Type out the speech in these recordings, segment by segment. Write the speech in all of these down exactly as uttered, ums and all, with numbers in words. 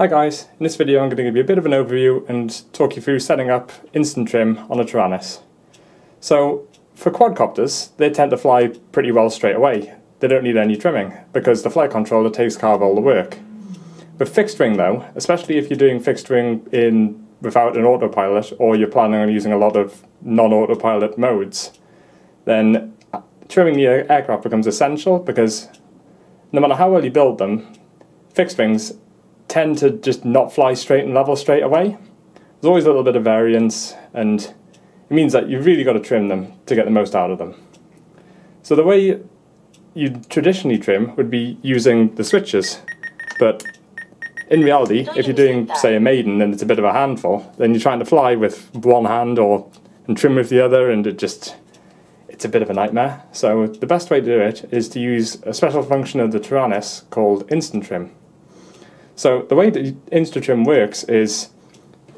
Hi guys, in this video I'm going to give you a bit of an overview and talk you through setting up InstaTrim on a Taranis. So for quadcopters, they tend to fly pretty well straight away. They don't need any trimming because the flight controller takes care of all the work. With fixed wing though, especially if you're doing fixed wing in without an autopilot or you're planning on using a lot of non-autopilot modes, then trimming the aircraft becomes essential because no matter how well you build them, fixed wings tend to just not fly straight and level straight away. There's always a little bit of variance, and it means that you've really got to trim them to get the most out of them. So the way you traditionally trim would be using the switches, but in reality, if you're doing, say, a maiden and it's a bit of a handful, then you're trying to fly with one hand or and trim with the other, and it just, it's a bit of a nightmare. So the best way to do it is to use a special function of the Taranis called InstaTrim. So the way that InstaTrim works is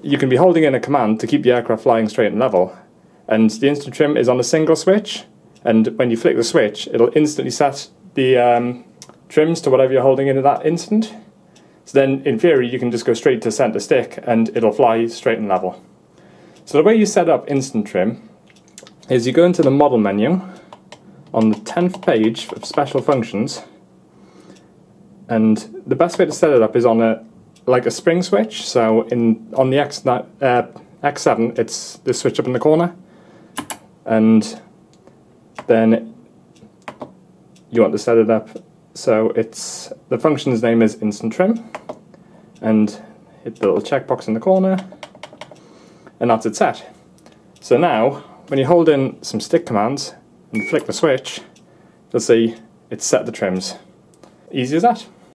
you can be holding in a command to keep the aircraft flying straight and level, and the InstaTrim is on a single switch, and when you flick the switch it'll instantly set the um, trims to whatever you're holding in at that instant. So then in theory you can just go straight to center stick and it'll fly straight and level. So the way you set up InstaTrim is you go into the model menu on the tenth page of special functions. And the best way to set it up is on a like a spring switch. So in on the X nine, uh, X seven, it's this switch up in the corner, and then you want to set it up. So it's the function's name is InstaTrim, and hit the little checkbox in the corner, and that's it set. So now when you hold in some stick commands and flick the switch, you'll see it's set the trims. Easy as that.